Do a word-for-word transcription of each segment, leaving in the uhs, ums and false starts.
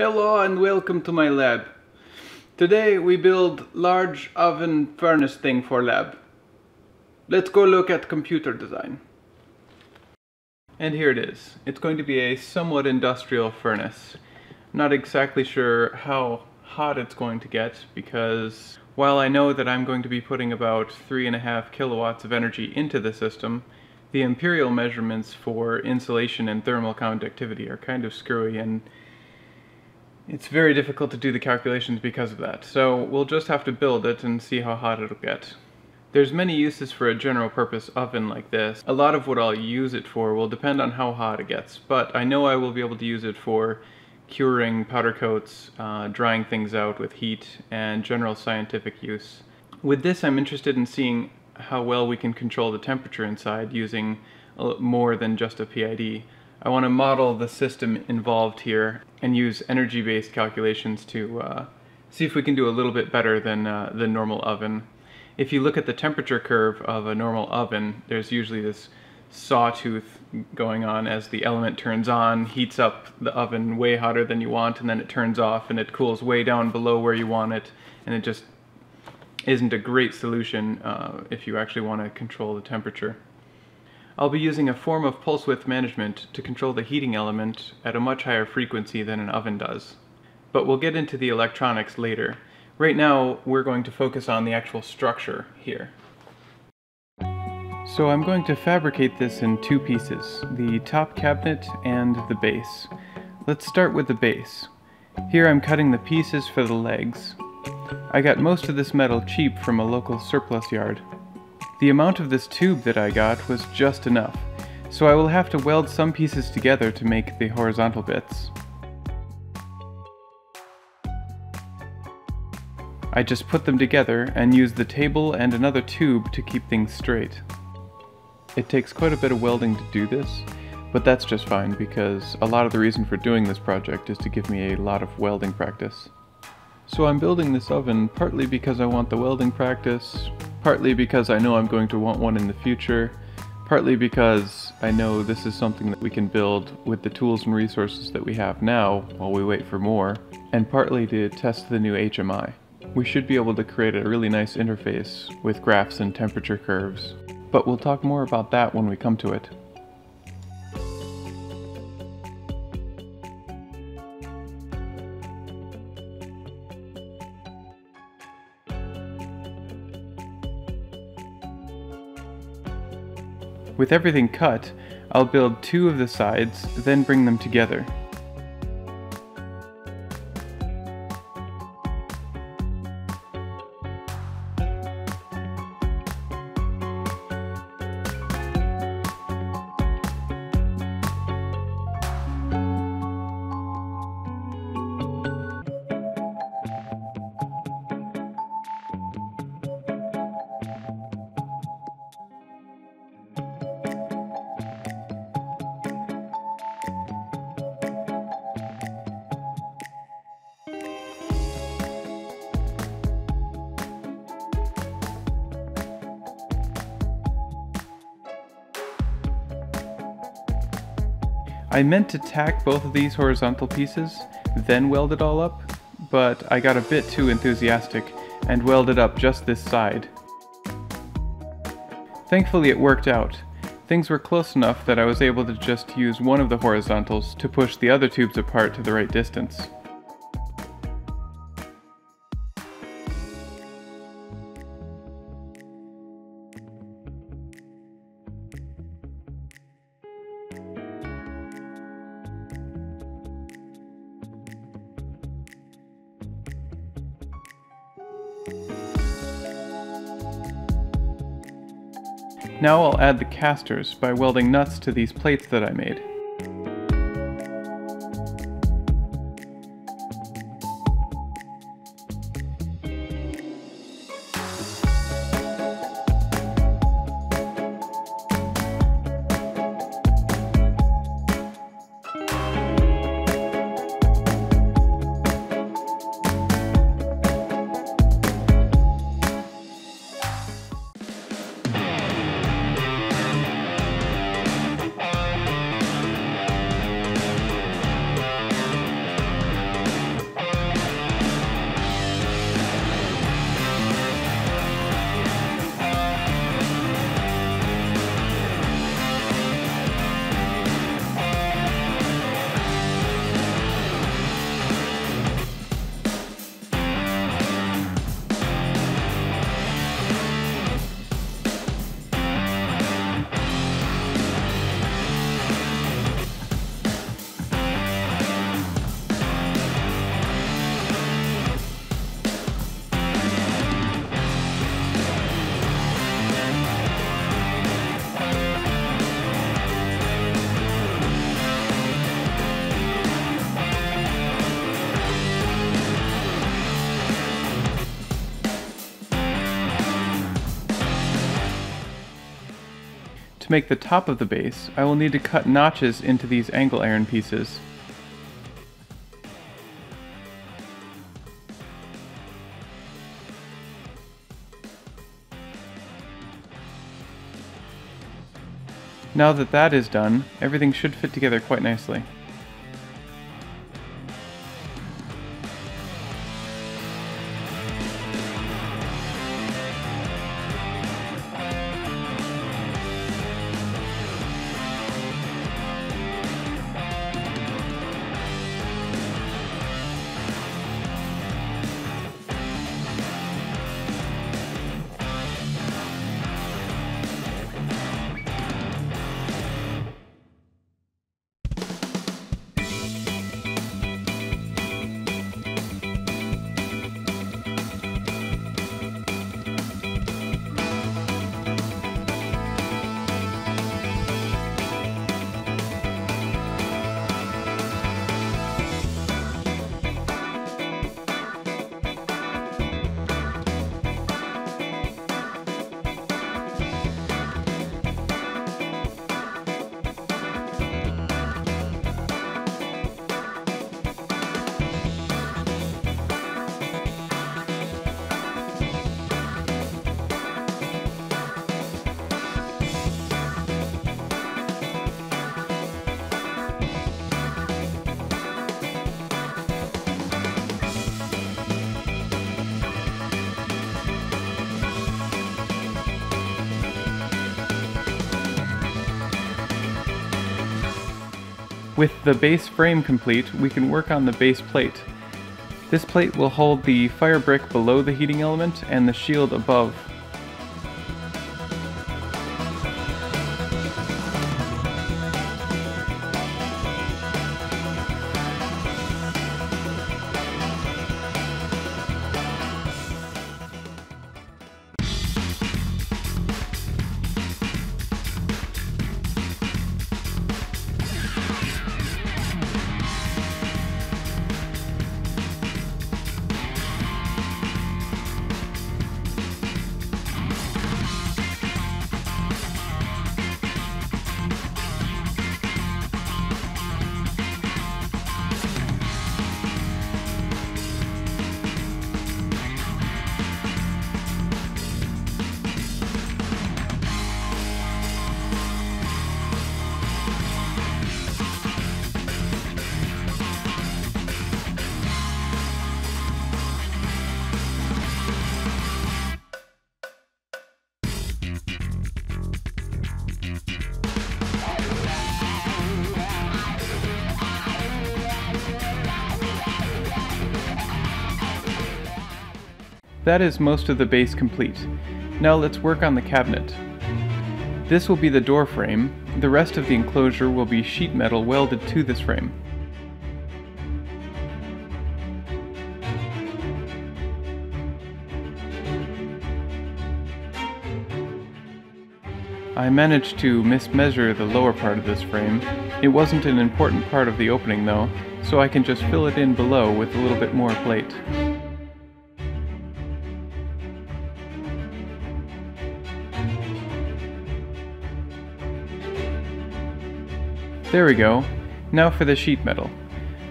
Hello and welcome to my lab. Today we build large oven furnace thing for lab. Let's go look at computer design. And here it is. It's going to be a somewhat industrial furnace. Not exactly sure how hot it's going to get because while I know that I'm going to be putting about three and a half kilowatts of energy into the system, the imperial measurements for insulation and thermal conductivity are kind of screwy and it's very difficult to do the calculations because of that, so we'll just have to build it and see how hot it'll get. There's many uses for a general purpose oven like this. A lot of what I'll use it for will depend on how hot it gets, but I know I will be able to use it for curing powder coats, uh, drying things out with heat, and general scientific use. With this I'm interested in seeing how well we can control the temperature inside using more than just a P I D. I want to model the system involved here and use energy-based calculations to uh, see if we can do a little bit better than uh, the normal oven. If you look at the temperature curve of a normal oven, there's usually this sawtooth going on as the element turns on, heats up the oven way hotter than you want, and then it turns off and it cools way down below where you want it, and it just isn't a great solution uh, if you actually want to control the temperature. I'll be using a form of pulse width management to control the heating element at a much higher frequency than an oven does. But we'll get into the electronics later. Right now, we're going to focus on the actual structure here. So I'm going to fabricate this in two pieces, the top cabinet and the base. Let's start with the base. Here I'm cutting the pieces for the legs. I got most of this metal cheap from a local surplus yard. The amount of this tube that I got was just enough, so I will have to weld some pieces together to make the horizontal bits. I just put them together and use the table and another tube to keep things straight. It takes quite a bit of welding to do this, but that's just fine because a lot of the reason for doing this project is to give me a lot of welding practice. So I'm building this oven partly because I want the welding practice, partly because I know I'm going to want one in the future, partly because I know this is something that we can build with the tools and resources that we have now while we wait for more, and partly to test the new H M I. We should be able to create a really nice interface with graphs and temperature curves, but we'll talk more about that when we come to it. With everything cut, I'll build two of the sides, then bring them together. I meant to tack both of these horizontal pieces, then weld it all up, but I got a bit too enthusiastic and welded up just this side. Thankfully it worked out. Things were close enough that I was able to just use one of the horizontals to push the other tubes apart to the right distance. Now I'll add the casters by welding nuts to these plates that I made. to make the top of the base, I will need to cut notches into these angle iron pieces. Now that that is done, everything should fit together quite nicely. With the base frame complete, we can work on the base plate. This plate will hold the fire brick below the heating element and the shield above. That is most of the base complete. Now let's work on the cabinet. This will be the door frame. The rest of the enclosure will be sheet metal welded to this frame. I managed to mismeasure the lower part of this frame. It wasn't an important part of the opening though, so I can just fill it in below with a little bit more plate. There we go. Now for the sheet metal.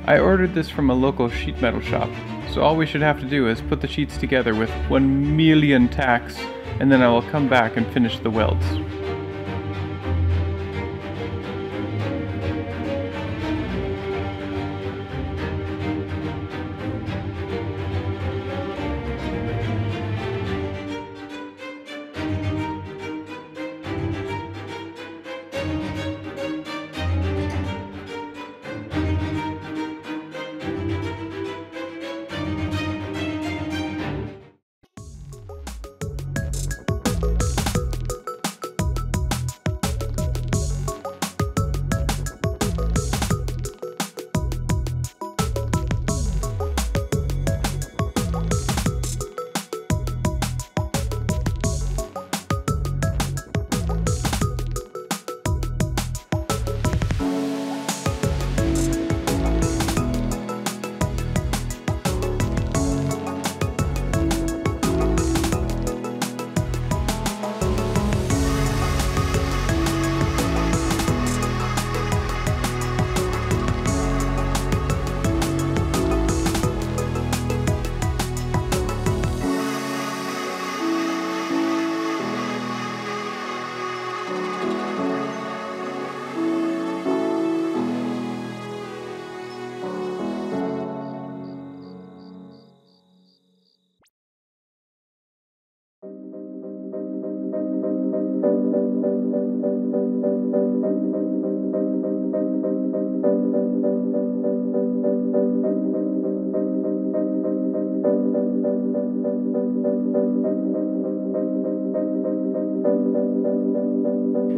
I ordered this from a local sheet metal shop, so all we should have to do is put the sheets together with one million tacks, and then I will come back and finish the welds.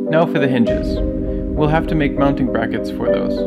Now for the hinges. We'll have to make mounting brackets for those.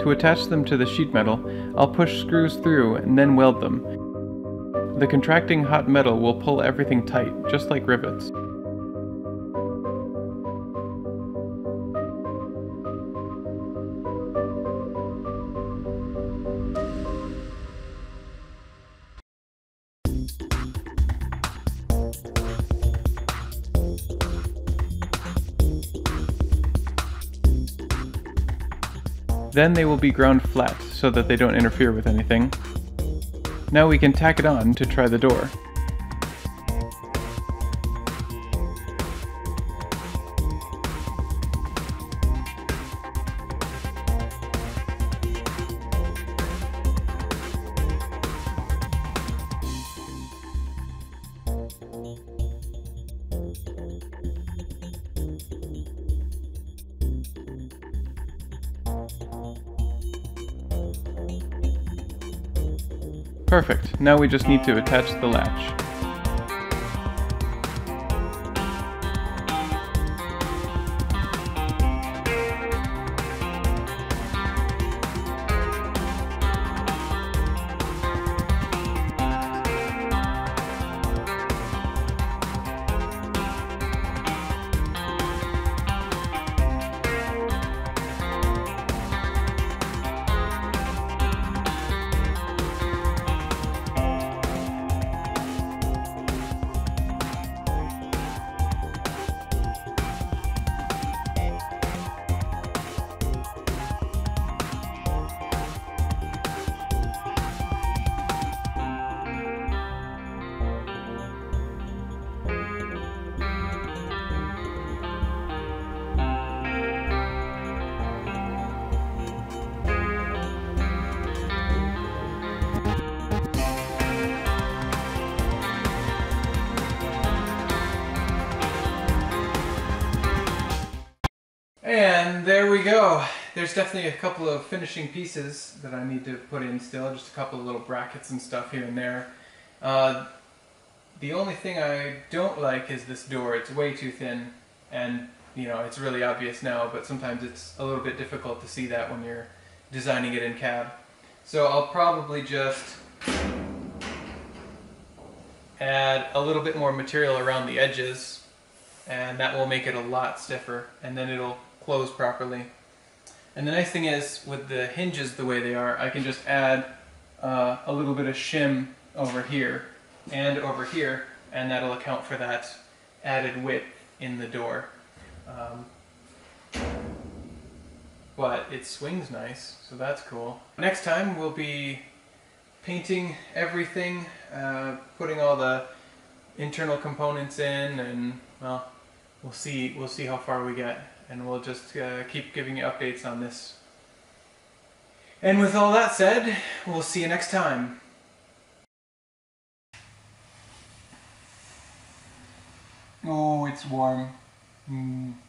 To attach them to the sheet metal, I'll push screws through and then weld them. The contracting hot metal will pull everything tight, just like rivets. Then they will be ground flat so that they don't interfere with anything. Now we can tack it on to try the door. Perfect, now we just need to attach the latch. And there we go. There's definitely a couple of finishing pieces that I need to put in still, just a couple of little brackets and stuff here and there. Uh, the only thing I don't like is this door. It's way too thin, and you know, it's really obvious now, but sometimes it's a little bit difficult to see that when you're designing it in C A D. So I'll probably just add a little bit more material around the edges, and that will make it a lot stiffer, and then it'll close properly. And the nice thing is, with the hinges the way they are, I can just add uh, a little bit of shim over here and over here, and that'll account for that added width in the door. Um, but it swings nice, so that's cool. Next time we'll be painting everything, uh, putting all the internal components in, and well, we'll see, we'll see how far we get. And we'll just uh, keep giving you updates on this. And with all that said, we'll see you next time. Oh, it's warm. mm.